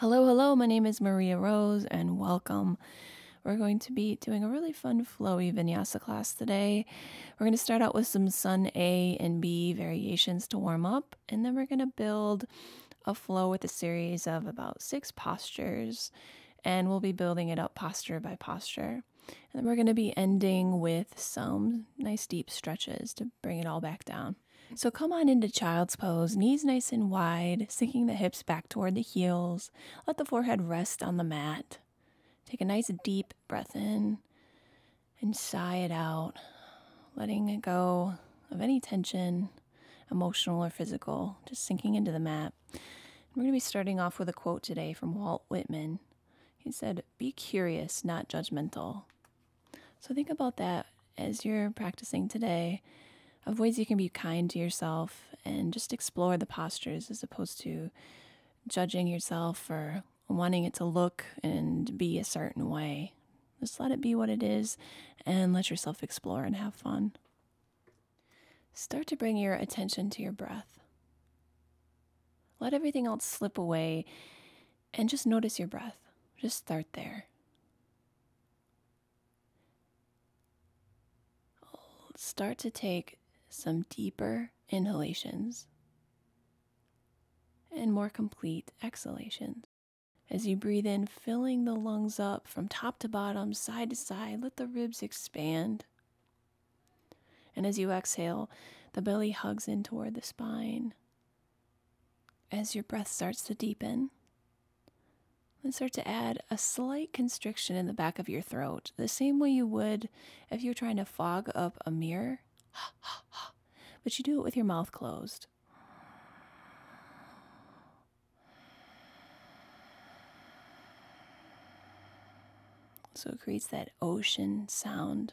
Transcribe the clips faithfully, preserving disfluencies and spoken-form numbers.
Hello, hello, my name is Maria Rose and welcome. We're going to be doing a really fun flowy vinyasa class today. We're going to start out with some sun A and B variations to warm up, and then we're going to build a flow with a series of about six postures, and we'll be building it up posture by posture. And then we're going to be ending with some nice deep stretches to bring it all back down. So come on into child's pose, knees nice and wide, sinking the hips back toward the heels. Let the forehead rest on the mat. Take a nice deep breath in and sigh it out, letting go of any tension, emotional or physical, just sinking into the mat. And we're going to be starting off with a quote today from Walt Whitman. He said, "Be curious, not judgmental." So think about that as you're practicing today, of ways you can be kind to yourself and just explore the postures as opposed to judging yourself or wanting it to look and be a certain way. Just let it be what it is and let yourself explore and have fun. Start to bring your attention to your breath. Let everything else slip away and just notice your breath. Just start there. Start to take some deeper inhalations and more complete exhalations. As you breathe in, filling the lungs up from top to bottom, side to side, let the ribs expand. And as you exhale, the belly hugs in toward the spine. As your breath starts to deepen, and start to add a slight constriction in the back of your throat, the same way you would if you were trying to fog up a mirror. But you do it with your mouth closed. So it creates that ocean sound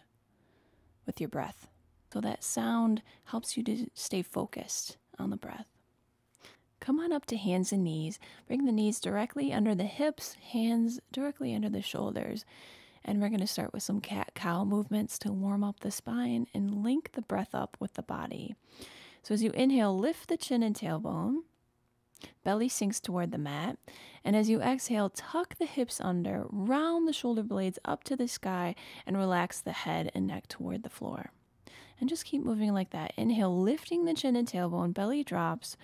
with your breath. So that sound helps you to stay focused on the breath. Come on up to hands and knees. Bring the knees directly under the hips, hands directly under the shoulders. And we're going to start with some cat-cow movements to warm up the spine and link the breath up with the body. So as you inhale, lift the chin and tailbone. Belly sinks toward the mat. And as you exhale, tuck the hips under, round the shoulder blades up to the sky, and relax the head and neck toward the floor. And just keep moving like that. Inhale, lifting the chin and tailbone, belly drops.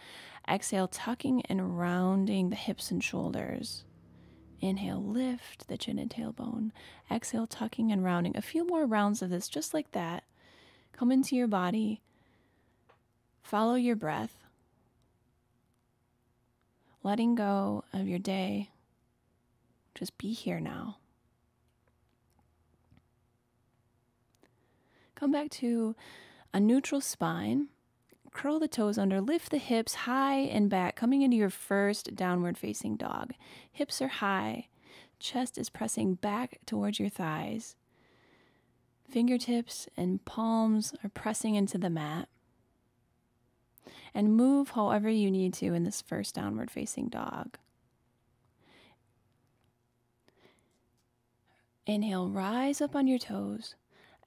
Exhale, tucking and rounding the hips and shoulders. Inhale, lift the chin and tailbone. Exhale, tucking and rounding. A few more rounds of this, just like that. Come into your body. Follow your breath. Letting go of your day. Just be here now. Come back to a neutral spine. Curl the toes under, lift the hips high and back, coming into your first downward facing dog. Hips are high, chest is pressing back towards your thighs. Fingertips and palms are pressing into the mat. And move however you need to in this first downward facing dog. Inhale, rise up on your toes.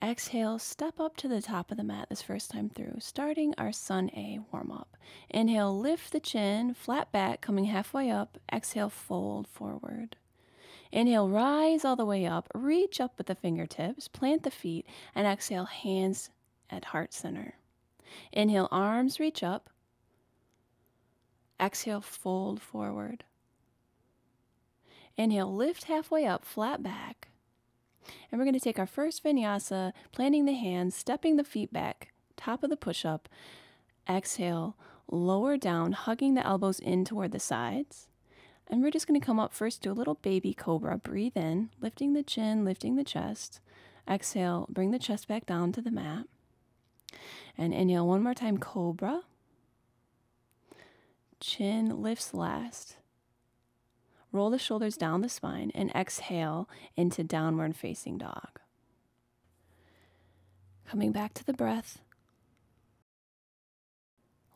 Exhale, step up to the top of the mat this first time through, starting our sun A warm-up. Inhale, lift the chin, flat back, coming halfway up. Exhale, fold forward. Inhale, rise all the way up, reach up with the fingertips, plant the feet, and exhale, hands at heart center. Inhale, arms reach up. Exhale, fold forward. Inhale, lift halfway up, flat back. And we're going to take our first vinyasa, planting the hands, stepping the feet back, top of the push-up. Exhale, lower down, hugging the elbows in toward the sides. And we're just going to come up first, do a little baby cobra. Breathe in, lifting the chin, lifting the chest. Exhale, bring the chest back down to the mat. And inhale, one more time, cobra. Chin lifts last. Roll the shoulders down the spine and exhale into downward facing dog. Coming back to the breath.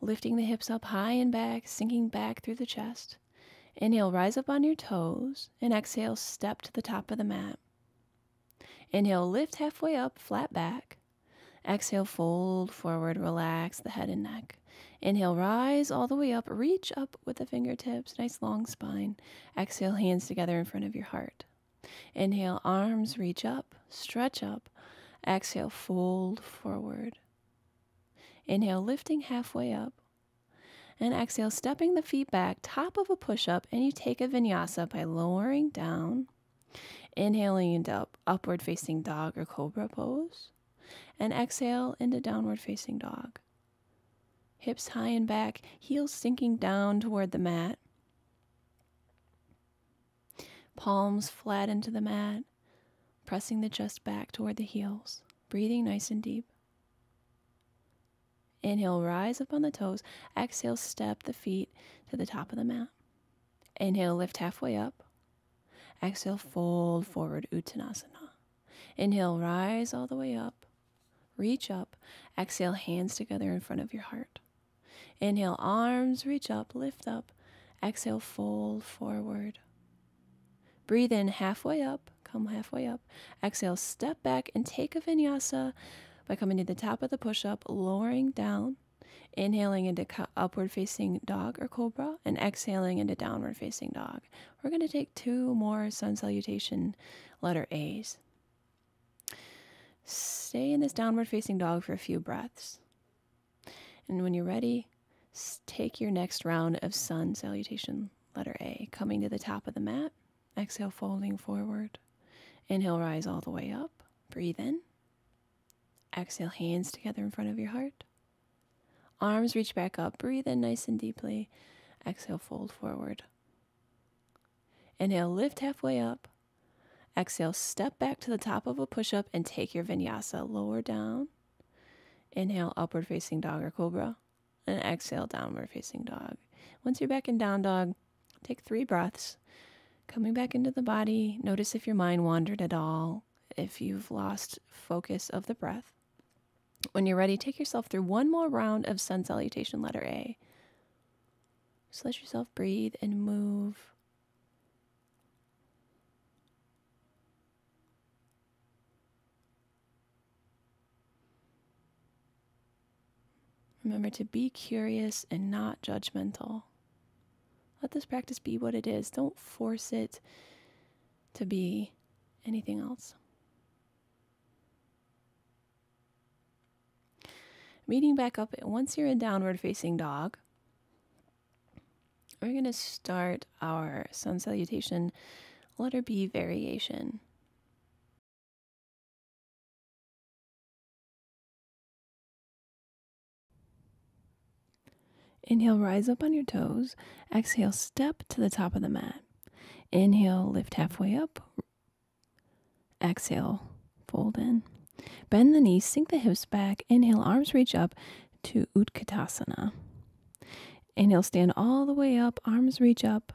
Lifting the hips up high and back, sinking back through the chest. Inhale, rise up on your toes and exhale, step to the top of the mat. Inhale, lift halfway up, flat back. Exhale, fold forward, relax the head and neck. Inhale, rise all the way up. Reach up with the fingertips. Nice long spine. Exhale, hands together in front of your heart. Inhale, arms reach up. Stretch up. Exhale, fold forward. Inhale, lifting halfway up. And exhale, stepping the feet back, top of a push-up, and you take a vinyasa by lowering down, inhaling into up, upward-facing dog or cobra pose, and exhale into downward-facing dog. Hips high and back, heels sinking down toward the mat. Palms flat into the mat, pressing the chest back toward the heels, breathing nice and deep. Inhale, rise up on the toes. Exhale, step the feet to the top of the mat. Inhale, lift halfway up. Exhale, fold forward, Uttanasana. Inhale, rise all the way up. Reach up. Exhale, hands together in front of your heart. Inhale, arms reach up, lift up. Exhale, fold forward. Breathe in halfway up. Come halfway up. Exhale, step back and take a vinyasa by coming to the top of the push-up, lowering down, inhaling into upward-facing dog or cobra, and exhaling into downward-facing dog. We're going to take two more sun salutation letter A's. Stay in this downward-facing dog for a few breaths. And when you're ready, take your next round of sun salutation letter A, coming to the top of the mat. Exhale, folding forward. Inhale, rise all the way up. Breathe in. Exhale, hands together in front of your heart. Arms reach back up. Breathe in nice and deeply. Exhale, fold forward. Inhale, lift halfway up. Exhale, step back to the top of a push-up and take your vinyasa. Lower down. Inhale, upward-facing dog or cobra. And exhale, downward-facing dog. Once you're back in down dog, take three breaths. Coming back into the body, notice if your mind wandered at all, if you've lost focus of the breath. When you're ready, take yourself through one more round of sun salutation letter A. Just let yourself breathe and move. Remember to be curious and not judgmental. Let this practice be what it is. Don't force it to be anything else. Meeting back up, once you're in downward facing dog, we're going to start our sun salutation letter B variation. Inhale, rise up on your toes. Exhale, step to the top of the mat. Inhale, lift halfway up. Exhale, fold in. Bend the knees, sink the hips back. Inhale, arms reach up to Utkatasana. Inhale, stand all the way up, arms reach up.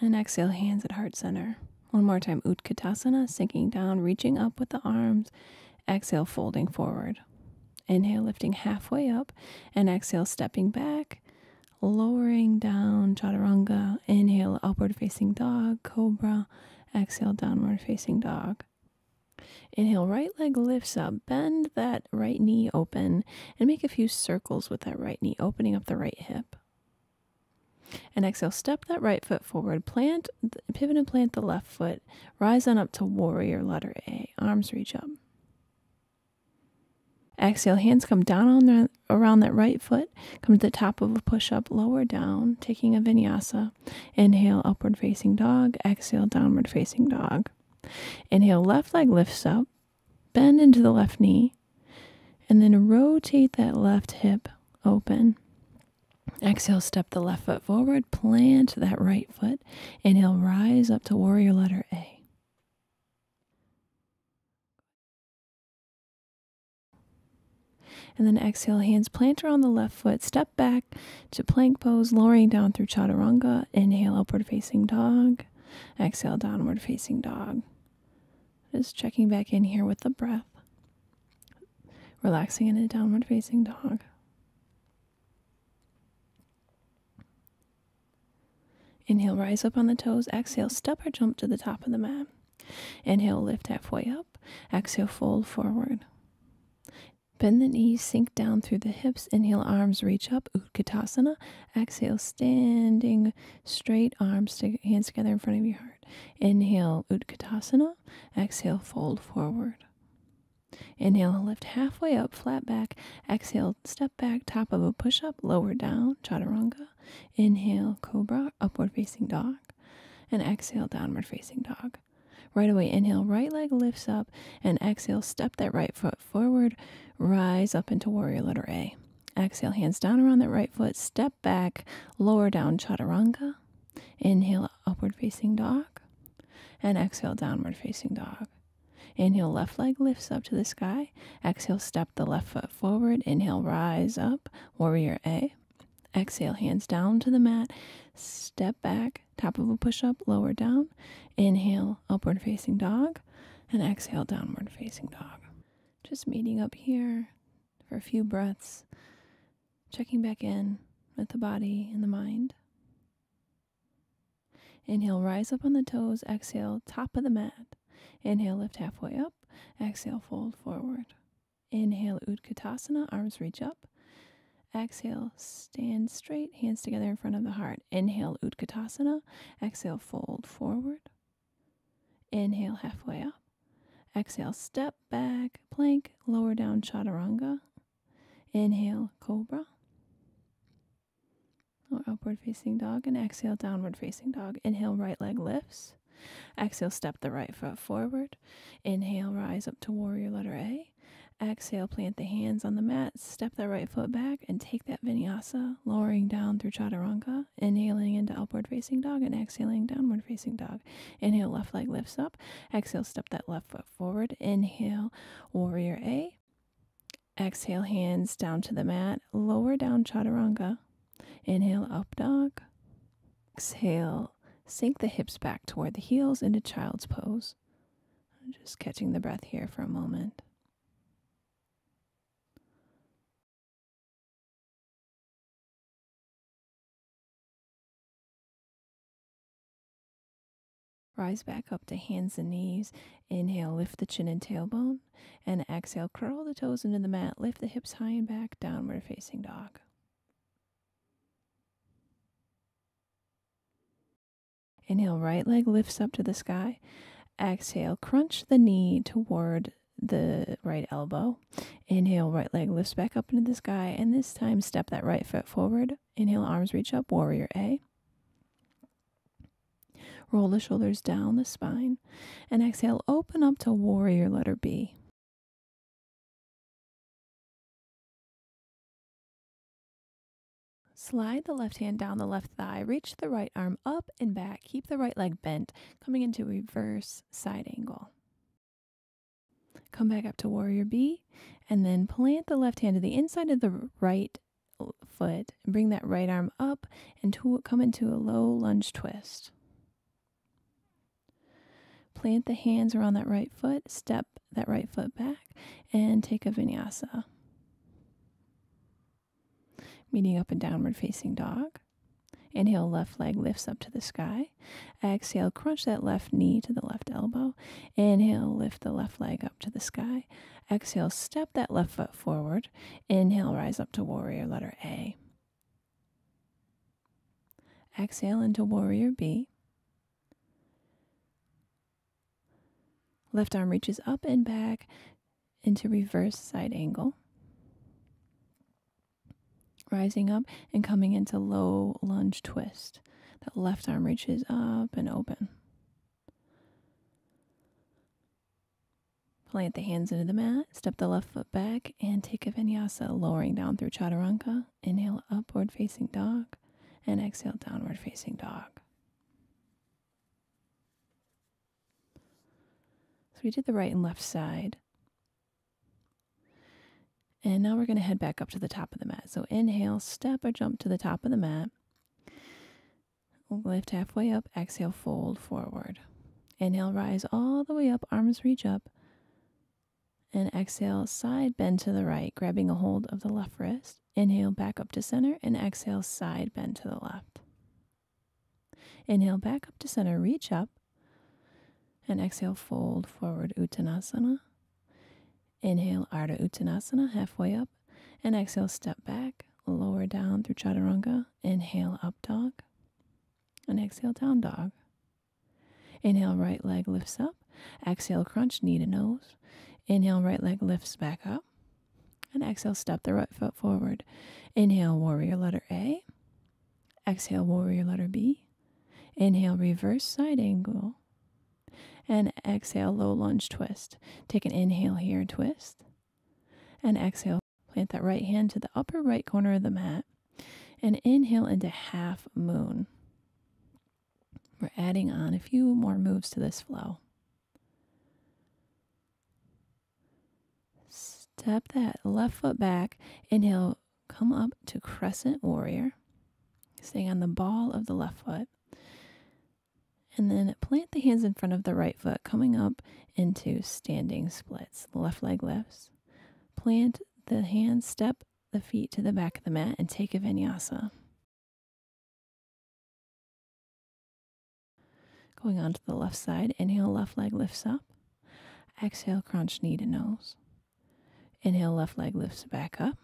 And exhale, hands at heart center. One more time, Utkatasana, sinking down, reaching up with the arms. Exhale, folding forward. Inhale, lifting halfway up. And exhale, stepping back, lowering down, Chaturanga. Inhale, upward facing dog, cobra. Exhale, downward facing dog. Inhale, right leg lifts up, bend that right knee open, and make a few circles with that right knee, opening up the right hip. And exhale, step that right foot forward, plant, pivot and plant the left foot, rise on up to warrior letter A, arms reach up. Exhale, hands come down on the, around that right foot, come to the top of a push-up, lower down, taking a vinyasa. Inhale, upward facing dog, exhale, downward facing dog. Inhale, left leg lifts up, bend into the left knee, and then rotate that left hip open. Exhale, step the left foot forward, plant that right foot. Inhale, rise up to warrior letter A. And then exhale, hands plant around the left foot, step back to plank pose, lowering down through Chaturanga. Inhale, upward facing dog. Exhale, downward facing dog. Just checking back in here with the breath. Relaxing into downward facing dog. Inhale, rise up on the toes. Exhale, step or jump to the top of the mat. Inhale, lift halfway up. Exhale, fold forward. Bend the knees, sink down through the hips. Inhale, arms reach up, Utkatasana. Exhale, standing straight, arms, to, hands together in front of your heart. Inhale, Utkatasana. Exhale, fold forward. Inhale, lift halfway up, flat back. Exhale, step back, top of a push-up, lower down, Chaturanga. Inhale, Cobra, upward facing dog. And exhale, downward facing dog. Right away, inhale, right leg lifts up. And exhale, step that right foot forward. Rise up into warrior letter A. Exhale, hands down around that right foot. Step back, lower down, Chaturanga. Inhale, upward facing dog. And exhale, downward facing dog. Inhale, left leg lifts up to the sky. Exhale, step the left foot forward. Inhale, rise up, warrior A. Exhale, hands down to the mat. Step back, top of a push-up, lower down. Inhale, upward facing dog. And exhale, downward facing dog. Just meeting up here for a few breaths. Checking back in with the body and the mind. Inhale, rise up on the toes. Exhale, top of the mat. Inhale, lift halfway up. Exhale, fold forward. Inhale, Utkatasana, arms reach up. Exhale, stand straight, hands together in front of the heart. Inhale, Utkatasana. Exhale, fold forward. Inhale, halfway up. Exhale, step back, plank, lower down, Chaturanga. Inhale, Cobra. Or upward facing dog. And exhale, downward facing dog. Inhale, right leg lifts. Exhale, step the right foot forward. Inhale, rise up to warrior letter A. Exhale, plant the hands on the mat. Step that right foot back and take that vinyasa, lowering down through Chaturanga. Inhaling into upward facing dog and exhaling downward facing dog. Inhale, left leg lifts up. Exhale, step that left foot forward. Inhale, warrior A. Exhale, hands down to the mat. Lower down, Chaturanga. Inhale, up dog. Exhale, sink the hips back toward the heels into child's pose. I'm just catching the breath here for a moment. Rise back up to hands and knees. Inhale, lift the chin and tailbone. And exhale, curl the toes into the mat. Lift the hips high and back, downward facing dog. Inhale, right leg lifts up to the sky. Exhale, crunch the knee toward the right elbow. Inhale, right leg lifts back up into the sky. And this time, step that right foot forward. Inhale, arms reach up, warrior A. Roll the shoulders down the spine. And exhale, open up to warrior letter B. Slide the left hand down the left thigh, reach the right arm up and back, keep the right leg bent, coming into reverse side angle. Come back up to warrior B, and then plant the left hand to the inside of the right foot, bring that right arm up, and to come into a low lunge twist. Plant the hands around that right foot, step that right foot back, and take a vinyasa. Meeting up and downward facing dog. Inhale, left leg lifts up to the sky. Exhale, crunch that left knee to the left elbow. Inhale, lift the left leg up to the sky. Exhale, step that left foot forward. Inhale, rise up to warrior letter A. Exhale into warrior B. Left arm reaches up and back into reverse side angle. Rising up and coming into low lunge twist. That left arm reaches up and open. Plant the hands into the mat, step the left foot back, and take a vinyasa, lowering down through Chaturanga. Inhale, upward facing dog, and exhale, downward facing dog. So we did the right and left side. And now we're going to head back up to the top of the mat. So inhale, step or jump to the top of the mat. Lift halfway up. Exhale, fold forward. Inhale, rise all the way up. Arms reach up. And exhale, side bend to the right, grabbing a hold of the left wrist. Inhale, back up to center. And exhale, side bend to the left. Inhale, back up to center. Reach up. And exhale, fold forward, Uttanasana. Inhale, Ardha Uttanasana, halfway up. And exhale, step back, lower down through Chaturanga. Inhale, up dog. And exhale, down dog. Inhale, right leg lifts up. Exhale, crunch, knee to nose. Inhale, right leg lifts back up. And exhale, step the right foot forward. Inhale, warrior letter A. Exhale, warrior letter B. Inhale, reverse side angle. And exhale, low lunge twist. Take an inhale here, twist. And exhale, plant that right hand to the upper right corner of the mat. And inhale into half moon. We're adding on a few more moves to this flow. Step that left foot back. Inhale, come up to crescent warrior. Staying on the ball of the left foot. And then plant the hands in front of the right foot, coming up into standing splits. Left leg lifts. Plant the hands, step the feet to the back of the mat, and take a vinyasa. Going on to the left side, inhale, left leg lifts up. Exhale, crunch, knee to nose. Inhale, left leg lifts back up.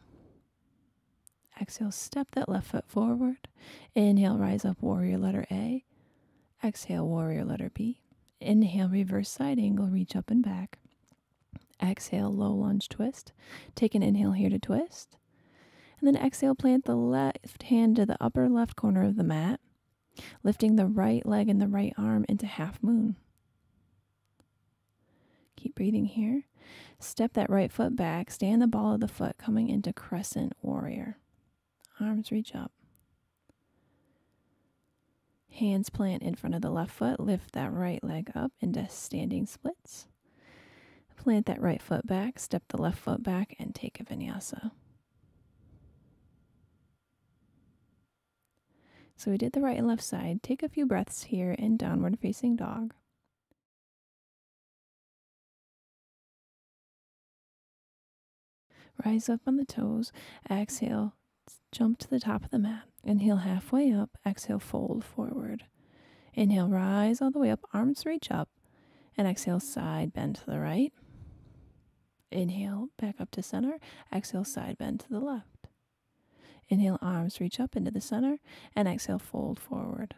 Exhale, step that left foot forward. Inhale, rise up, warrior letter A. Exhale, warrior letter B. Inhale, reverse side angle, reach up and back. Exhale, low lunge twist. Take an inhale here to twist. And then exhale, plant the left hand to the upper left corner of the mat, lifting the right leg and the right arm into half moon. Keep breathing here. Step that right foot back. Stay on the ball of the foot, coming into crescent warrior. Arms reach up. Hands plant in front of the left foot. Lift that right leg up into standing splits. Plant that right foot back. Step the left foot back and take a vinyasa. So we did the right and left side. Take a few breaths here in downward facing dog. Rise up on the toes. Exhale, jump to the top of the mat. Inhale, halfway up. Exhale, fold forward. Inhale, rise all the way up. Arms reach up. And exhale, side bend to the right. Inhale, back up to center. Exhale, side bend to the left. Inhale, arms reach up into the center. And exhale, fold forward.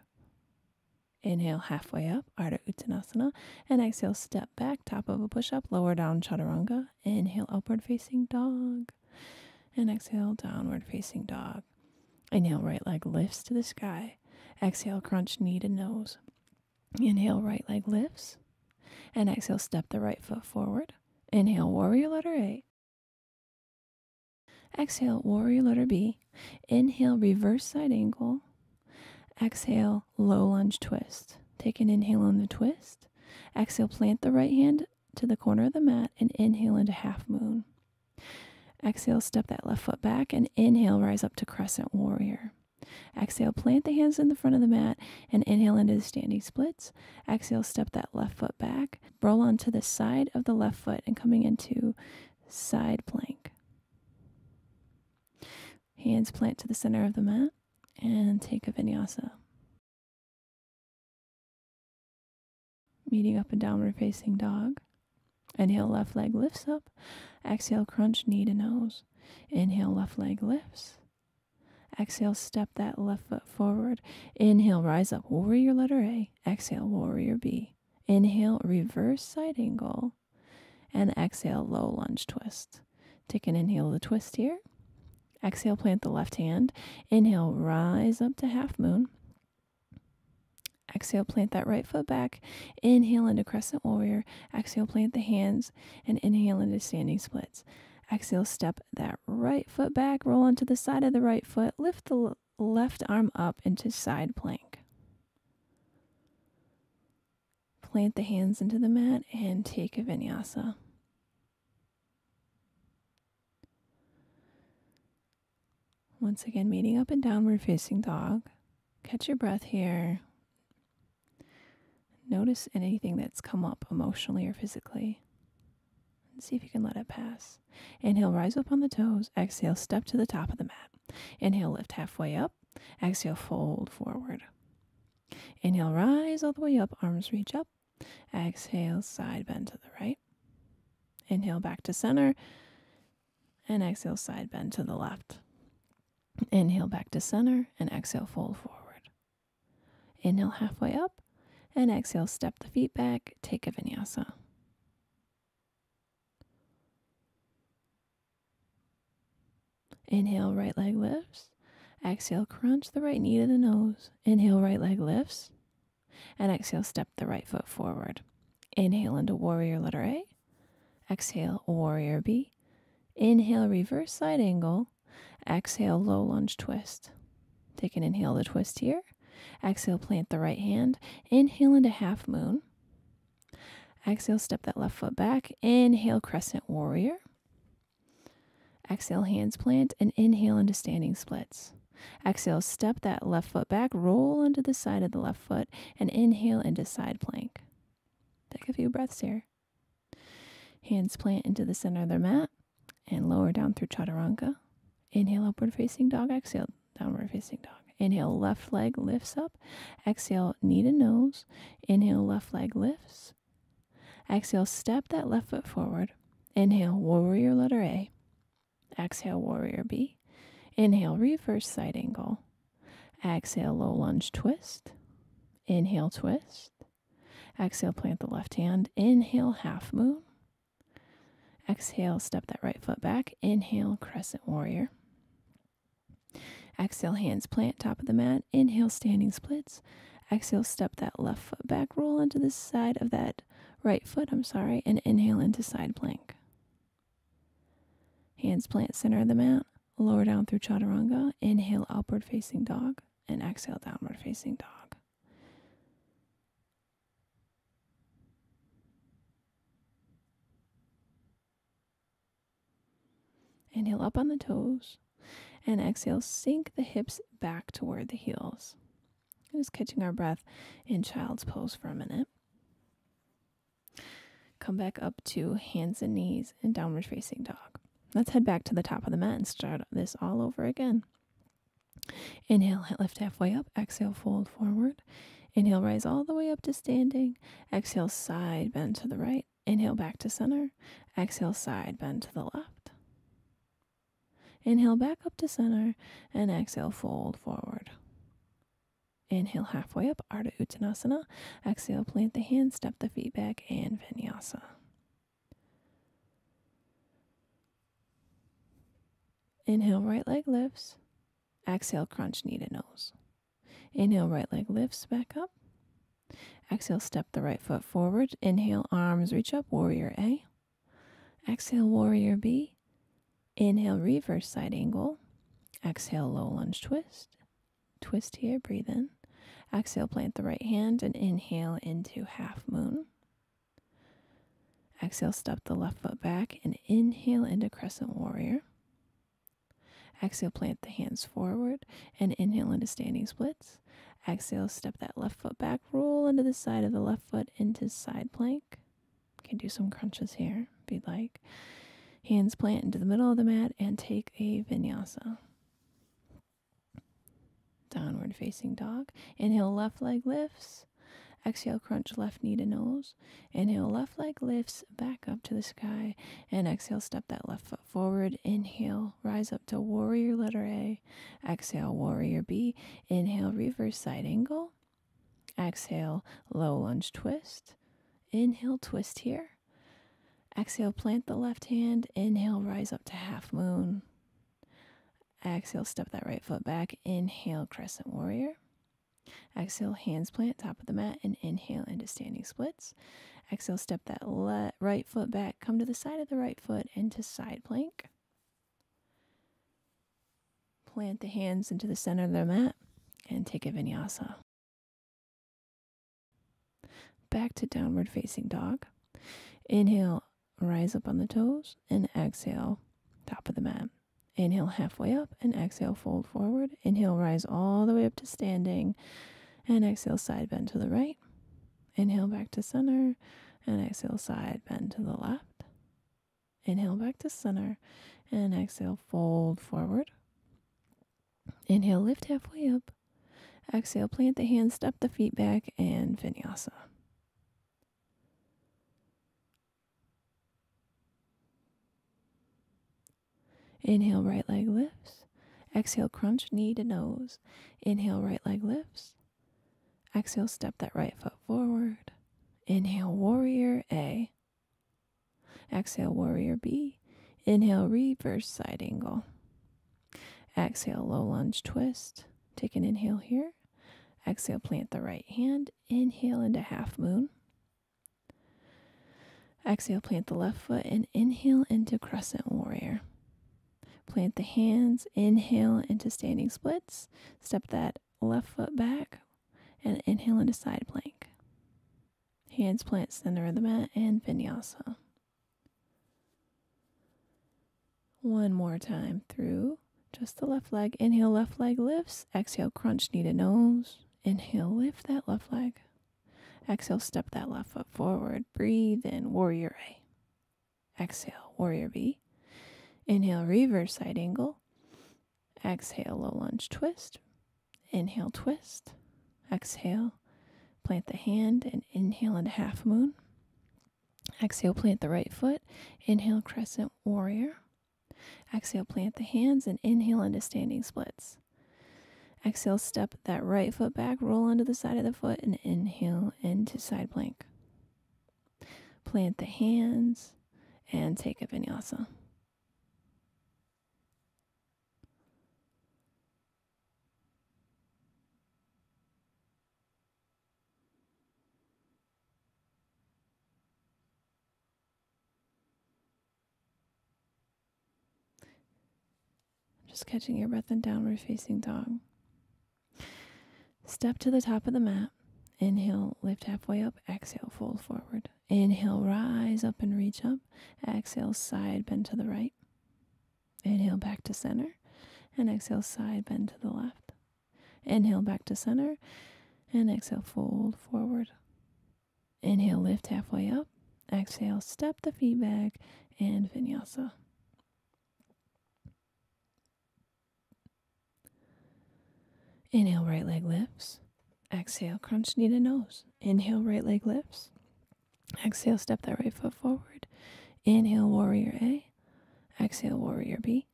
Inhale, halfway up, Ardha Uttanasana. And exhale, step back, top of a push-up, lower down, Chaturanga. Inhale, upward facing dog. And exhale, downward facing dog. Inhale, right leg lifts to the sky. Exhale, crunch knee to nose. Inhale, right leg lifts. And exhale, step the right foot forward. Inhale, warrior letter A. Exhale, warrior letter B. Inhale, reverse side angle. Exhale, low lunge twist. Take an inhale on the twist. Exhale, plant the right hand to the corner of the mat and inhale into half moon. Exhale, step that left foot back and inhale, rise up to crescent warrior. Exhale, plant the hands in the front of the mat and inhale into the standing splits. Exhale, step that left foot back. Roll onto the side of the left foot and coming into side plank. Hands plant to the center of the mat. And take a vinyasa. Meeting up and downward facing dog. Inhale, left leg lifts up. Exhale, crunch, knee to nose. Inhale, left leg lifts. Exhale, step that left foot forward. Inhale, rise up, warrior letter A. Exhale, warrior B. Inhale, reverse side angle. And exhale, low lunge twist. Take an inhale to twist here. Exhale, plant the left hand. Inhale, rise up to half moon. Exhale, plant that right foot back. Inhale into crescent warrior. Exhale, plant the hands and inhale into standing splits. Exhale, step that right foot back. Roll onto the side of the right foot. Lift the left arm up into side plank. Plant the hands into the mat and take a vinyasa. Once again, meeting up and downward facing dog. Catch your breath here. Notice anything that's come up emotionally or physically. And see if you can let it pass. Inhale, rise up on the toes. Exhale, step to the top of the mat. Inhale, lift halfway up. Exhale, fold forward. Inhale, rise all the way up. Arms reach up. Exhale, side bend to the right. Inhale back to center. And exhale, side bend to the left. Inhale back to center and exhale, fold forward. Inhale halfway up and exhale, step the feet back, take a vinyasa. Inhale, right leg lifts. Exhale, crunch the right knee to the nose. Inhale, right leg lifts. And exhale, step the right foot forward. Inhale into warrior letter A. Exhale, warrior B. Inhale, reverse side angle. Exhale, low lunge twist. Take an inhale to twist here. Exhale, plant the right hand. Inhale into half moon. Exhale, step that left foot back. Inhale, crescent warrior. Exhale, hands plant, and inhale into standing splits. Exhale, step that left foot back, roll into the side of the left foot, and inhale into side plank. Take a few breaths here. Hands plant into the center of their mat, and lower down through Chaturanga. Inhale, upward facing dog. Exhale, downward facing dog. Inhale, left leg lifts up. Exhale, knee to nose. Inhale, left leg lifts. Exhale, step that left foot forward. Inhale, warrior letter A. Exhale, warrior B. Inhale, reverse side angle. Exhale, low lunge twist. Inhale, twist. Exhale, plant the left hand. Inhale, half moon. Exhale, step that right foot back. Inhale, crescent warrior. Exhale, hands plant, top of the mat. Inhale, standing splits. Exhale, step that left foot back, roll into the side of that right foot, I'm sorry, and inhale into side plank. Hands plant, center of the mat, lower down through Chaturanga. Inhale, upward facing dog, and exhale, downward facing dog. Inhale, up on the toes. And exhale, sink the hips back toward the heels. Just catching our breath in child's pose for a minute. Come back up to hands and knees and downward facing dog. Let's head back to the top of the mat and start this all over again. Inhale, lift halfway up. Exhale, fold forward. Inhale, rise all the way up to standing. Exhale, side bend to the right. Inhale, back to center. Exhale, side bend to the left. Inhale, back up to center, and exhale, fold forward. Inhale, halfway up, Ardha Uttanasana. Exhale, plant the hands, step the feet back, and vinyasa. Inhale, right leg lifts. Exhale, crunch knee to nose. Inhale, right leg lifts back up. Exhale, step the right foot forward. Inhale, arms reach up, warrior A. Exhale, warrior B. Inhale, reverse side angle. Exhale, low lunge twist. Twist here, breathe in. Exhale, plant the right hand and inhale into half moon. Exhale, step the left foot back and inhale into crescent warrior. Exhale, plant the hands forward and inhale into standing splits. Exhale, step that left foot back, roll into the side of the left foot into side plank. You can do some crunches here if you'd like. Hands plant into the middle of the mat and take a vinyasa. Downward facing dog. Inhale, left leg lifts. Exhale, crunch left knee to nose. Inhale, left leg lifts back up to the sky. And exhale, step that left foot forward. Inhale, rise up to warrior letter A. Exhale, warrior B. Inhale, reverse side angle. Exhale, low lunge twist. Inhale, twist here. Exhale, plant the left hand. Inhale, rise up to half moon. Exhale, step that right foot back. Inhale, crescent warrior. Exhale, hands plant, top of the mat, and inhale into standing splits. Exhale, step that le- right foot back. Come to the side of the right foot into side plank. Plant the hands into the center of the mat and take a vinyasa. Back to downward facing dog. Inhale, rise up on the toes, and exhale, top of the mat. Inhale, halfway up, and exhale, fold forward. Inhale, rise all the way up to standing, and exhale, side bend to the right. Inhale, back to center, and exhale, side bend to the left. Inhale, back to center, and exhale, fold forward. Inhale, lift halfway up. Exhale, plant the hands, step the feet back, and vinyasa. Inhale, right leg lifts. Exhale, crunch knee to nose. Inhale, right leg lifts. Exhale, step that right foot forward. Inhale, warrior A. Exhale, warrior B. Inhale, reverse side angle. Exhale, low lunge twist. Take an inhale here. Exhale, plant the right hand. Inhale into half moon. Exhale, plant the left foot and inhale into crescent warrior. Plant the hands, inhale into standing splits. Step that left foot back and inhale into side plank. Hands plant center of the mat and vinyasa. One more time through. Just the left leg. Inhale, left leg lifts. Exhale, crunch knee to nose. Inhale, lift that left leg. Exhale, step that left foot forward. Breathe in, warrior A. Exhale, warrior B. Inhale, reverse side angle. Exhale, low lunge twist. Inhale, twist. Exhale, plant the hand and inhale into half moon. Exhale, plant the right foot. Inhale, crescent warrior. Exhale, plant the hands and inhale into standing splits. Exhale, step that right foot back, roll onto the side of the foot, and inhale into side plank. Plant the hands and take a vinyasa. Just catching your breath in downward facing dog. Step to the top of the mat. Inhale, lift halfway up. Exhale, fold forward. Inhale, rise up and reach up. Exhale, side bend to the right. Inhale, back to center. And exhale, side bend to the left. Inhale, back to center. And exhale, fold forward. Inhale, lift halfway up. Exhale, step the feet back and vinyasa. Inhale, right leg lifts. Exhale, crunch knee to nose. Inhale, right leg lifts. Exhale, step that right foot forward. Inhale, warrior A. Exhale, warrior B.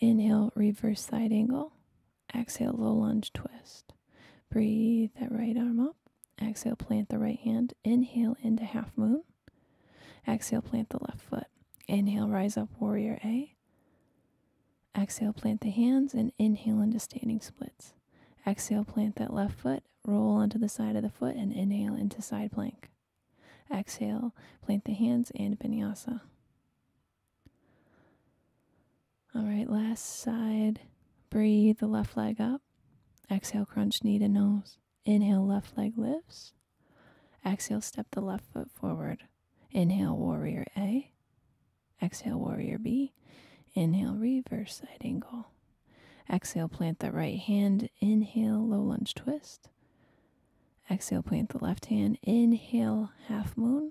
Inhale, reverse side angle. Exhale, low lunge twist. Breathe that right arm up. Exhale, plant the right hand. Inhale into half moon. Exhale, plant the left foot. Inhale, rise up, warrior A. Exhale, plant the hands and inhale into standing splits. Exhale, plant that left foot, roll onto the side of the foot, and inhale into side plank. Exhale, plant the hands and vinyasa. All right, last side. Breathe the left leg up. Exhale, crunch knee to nose. Inhale, left leg lifts. Exhale, step the left foot forward. Inhale, warrior A. Exhale, warrior B. Inhale, reverse side angle. Exhale, plant that right hand. Inhale, low lunge twist. Exhale, plant the left hand. Inhale, half moon.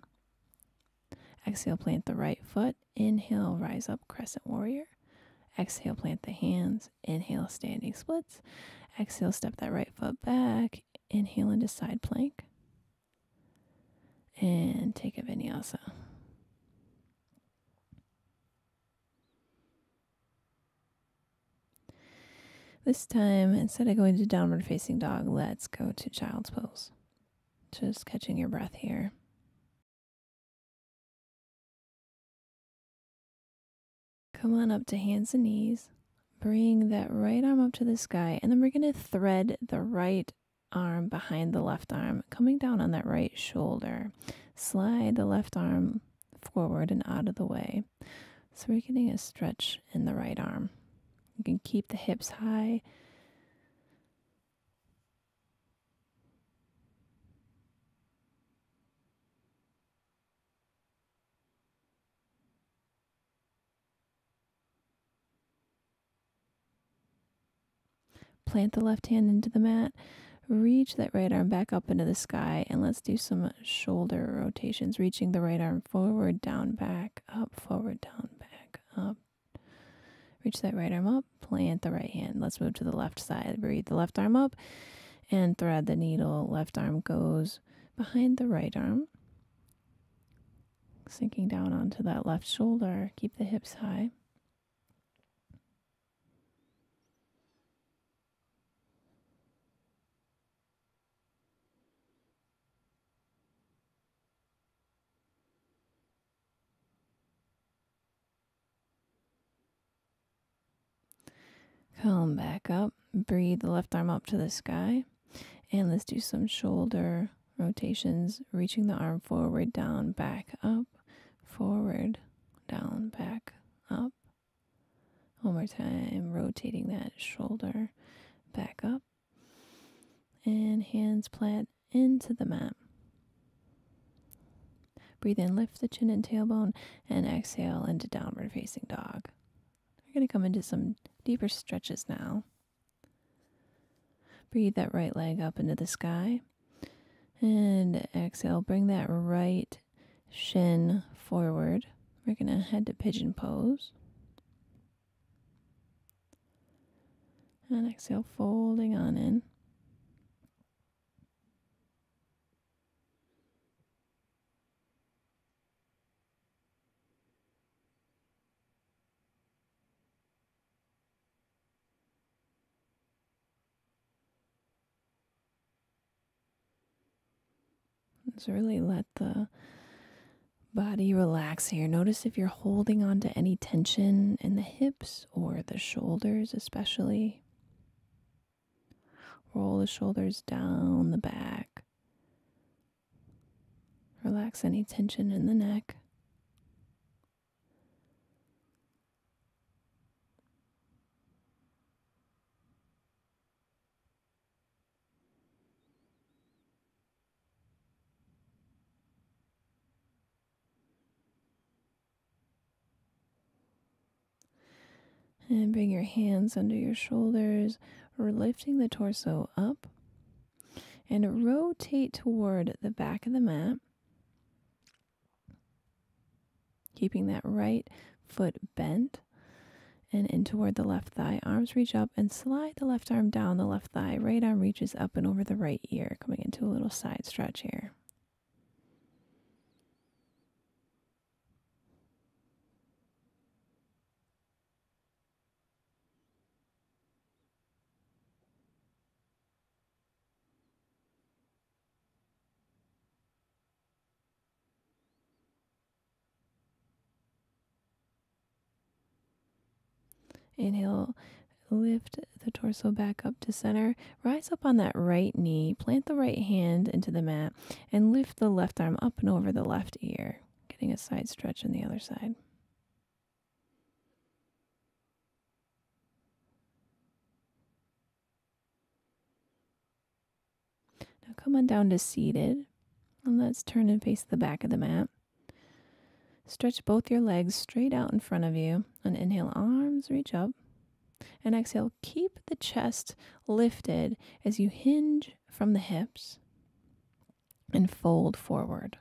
Exhale, plant the right foot. Inhale, rise up, crescent warrior. Exhale, plant the hands. Inhale, standing splits. Exhale, step that right foot back. Inhale into side plank. And take a vinyasa. This time, instead of going to downward facing dog, let's go to child's pose. Just catching your breath here. Come on up to hands and knees. Bring that right arm up to the sky, and then we're going to thread the right arm behind the left arm, coming down on that right shoulder. Slide the left arm forward and out of the way. So we're getting a stretch in the right arm. You can keep the hips high. Plant the left hand into the mat. Reach that right arm back up into the sky, and let's do some shoulder rotations, reaching the right arm forward, down, back, up, forward, down, back, up. Reach that right arm up, plant the right hand. Let's move to the left side. Breathe the left arm up and thread the needle. Left arm goes behind the right arm, sinking down onto that left shoulder. Keep the hips high. Come back up. Breathe the left arm up to the sky. And let's do some shoulder rotations, reaching the arm forward, down, back, up, forward, down, back, up. One more time, rotating that shoulder back up. And hands plant into the mat. Breathe in, lift the chin and tailbone, and exhale into downward facing dog. We're going to come into some deeper stretches now. Breathe that right leg up into the sky. And exhale, bring that right shin forward. We're going to head to pigeon pose. And exhale, folding on in. So really let the body relax here. Notice if you're holding on to any tension in the hips or the shoulders especially. Roll the shoulders down the back. Relax any tension in the neck. And bring your hands under your shoulders, lifting the torso up. And rotate toward the back of the mat. Keeping that right foot bent. And in toward the left thigh. Arms reach up and slide the left arm down the left thigh. Right arm reaches up and over the right ear. Coming into a little side stretch here. Inhale, lift the torso back up to center. Rise up on that right knee. Plant the right hand into the mat and lift the left arm up and over the left ear. Getting a side stretch on the other side. Now come on down to seated. And let's turn and face the back of the mat. Stretch both your legs straight out in front of you. On inhale, arms reach up. And exhale, keep the chest lifted as you hinge from the hips and fold forward.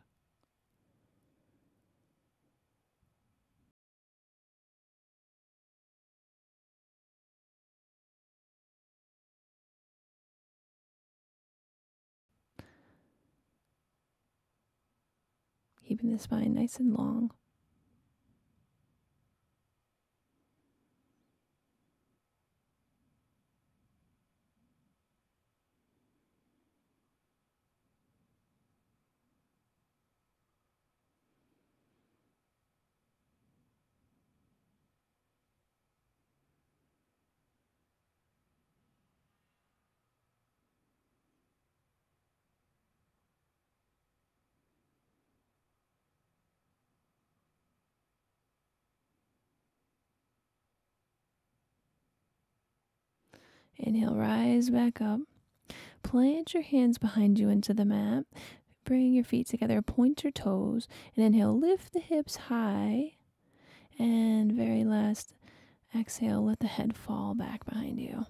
Keeping the spine nice and long. Inhale, rise back up. Plant your hands behind you into the mat. Bring your feet together, point your toes. And inhale, lift the hips high. And very last, exhale, let the head fall back behind you.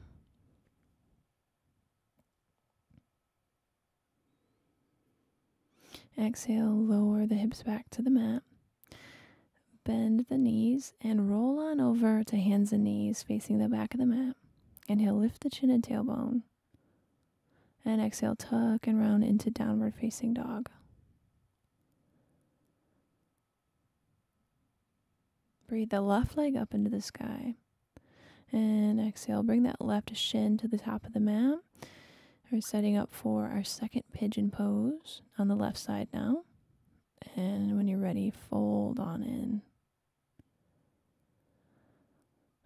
Exhale, lower the hips back to the mat. Bend the knees and roll on over to hands and knees facing the back of the mat. Inhale, lift the chin and tailbone. And exhale, tuck and round into downward facing dog. Breathe the left leg up into the sky. And exhale, bring that left shin to the top of the mat. We're setting up for our second pigeon pose on the left side now. And when you're ready, fold on in.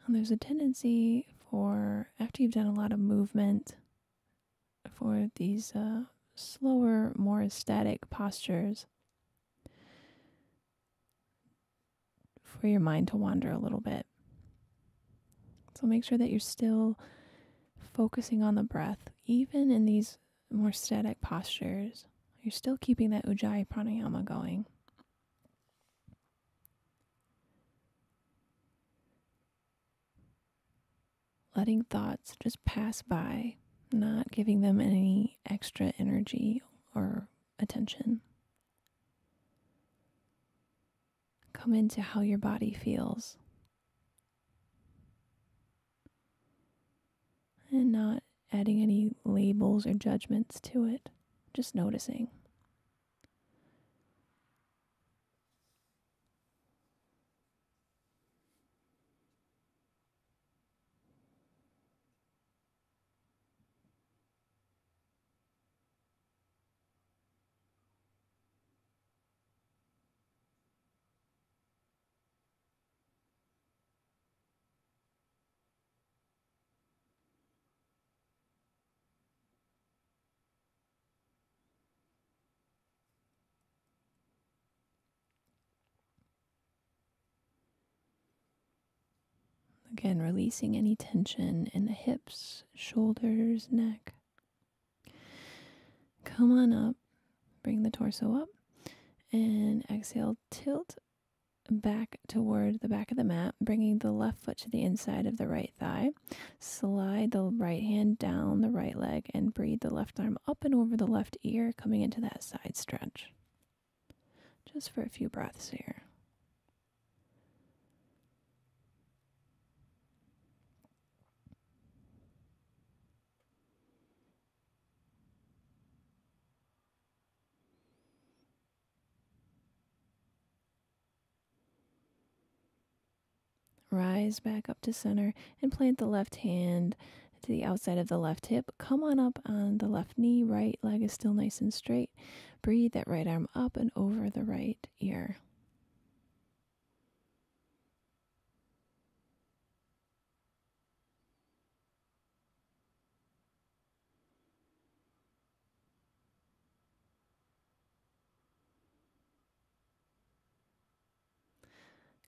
And there's a tendency or after you've done a lot of movement for these uh, slower, more static postures, for your mind to wander a little bit. So make sure that you're still focusing on the breath, even in these more static postures. You're still keeping that ujjayi pranayama going. Letting thoughts just pass by, not giving them any extra energy or attention. Come into how your body feels. And not adding any labels or judgments to it, just noticing. Again, releasing any tension in the hips, shoulders, neck. Come on up, bring the torso up, and exhale, tilt back toward the back of the mat, bringing the left foot to the inside of the right thigh. Slide the right hand down the right leg and breathe the left arm up and over the left ear, coming into that side stretch. Just for a few breaths here. Rise back up to center and plant the left hand to the outside of the left hip. Come on up on the left knee. Right leg is still nice and straight. Breathe that right arm up and over the right ear.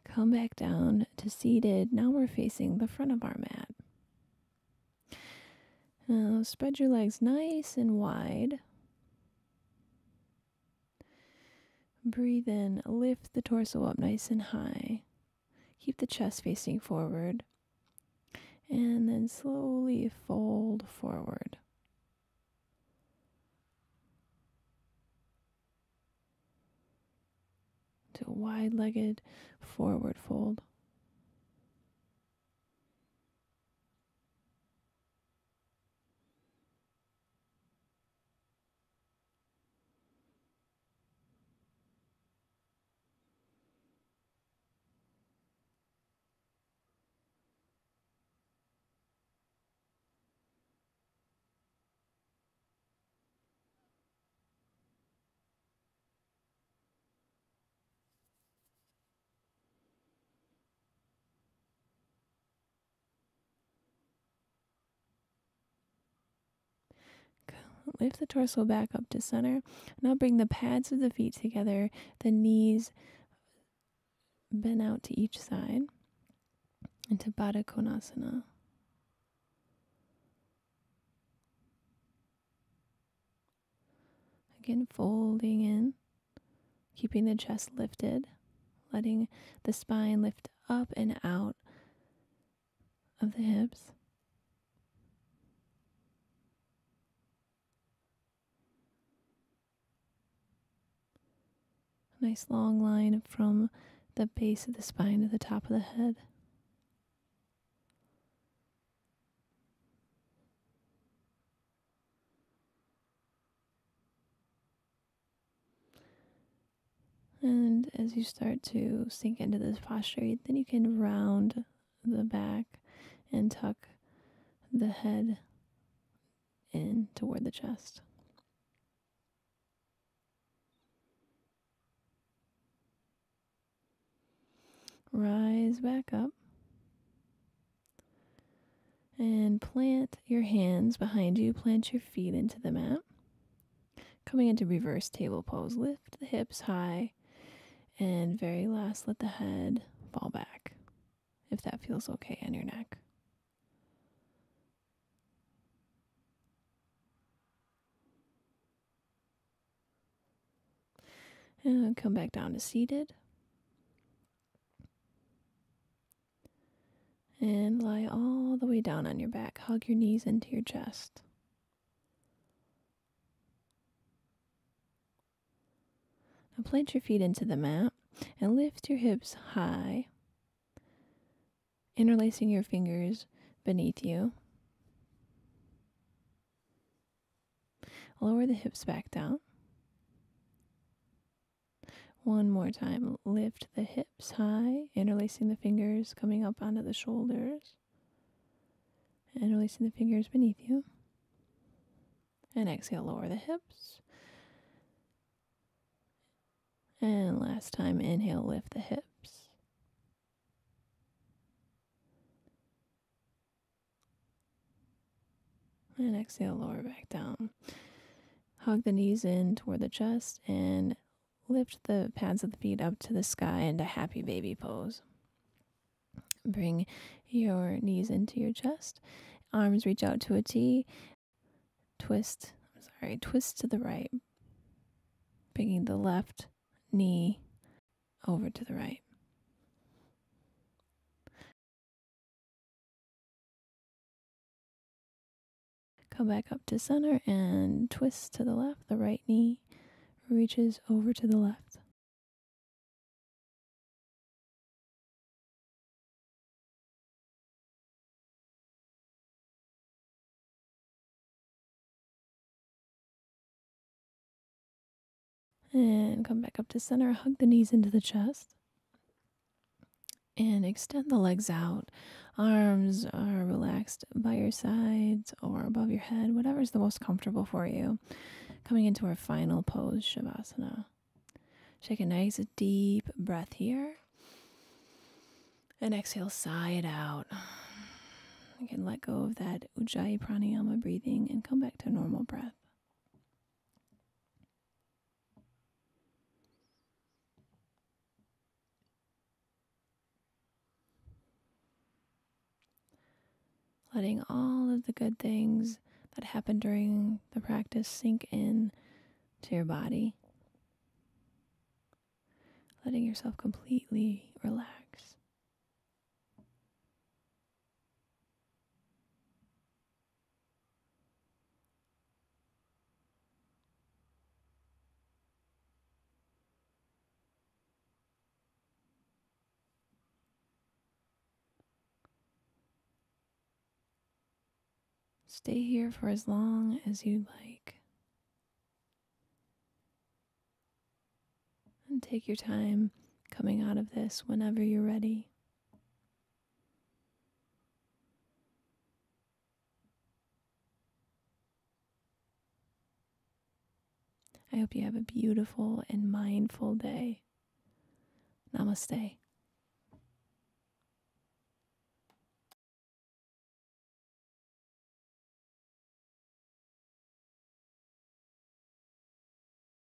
Come back down to seated. Now we're facing the front of our mat. Now spread your legs nice and wide. Breathe in, lift the torso up nice and high. Keep the chest facing forward. And then slowly fold forward. To a wide-legged forward fold. Lift the torso back up to center. Now bring the pads of the feet together. The knees bend out to each side into Baddha Konasana. Again, folding in, keeping the chest lifted, letting the spine lift up and out of the hips. Nice long line from the base of the spine to the top of the head. And as you start to sink into this posture, then you can round the back and tuck the head in toward the chest. Rise back up and plant your hands behind you, plant your feet into the mat. Coming into reverse table pose, lift the hips high, and very last, let the head fall back, if that feels okay on your neck. And come back down to seated. And lie all the way down on your back. Hug your knees into your chest. Now plant your feet into the mat and lift your hips high, interlacing your fingers beneath you. Lower the hips back down. One more time, lift the hips high, interlacing the fingers, coming up onto the shoulders, interlacing the fingers beneath you. And exhale, lower the hips. And last time, inhale, lift the hips. And exhale, lower back down. Hug the knees in toward the chest and lift the pads of the feet up to the sky into happy baby pose. Bring your knees into your chest. Arms reach out to a T. Twist, I'm sorry, twist to the right. Bringing the left knee over to the right. Come back up to center and twist to the left, the right knee reaches over to the left. And come back up to center, hug the knees into the chest. And extend the legs out. Arms are relaxed by your sides or above your head, whatever's the most comfortable for you. Coming into our final pose, Shavasana. Take a nice deep breath here. And exhale, sigh it out. You can let go of that ujjayi pranayama breathing and come back to normal breath. Letting all of the good things that happen during the practice sink in to your body. Letting yourself completely relax. Stay here for as long as you'd like. And take your time coming out of this whenever you're ready. I hope you have a beautiful and mindful day. Namaste.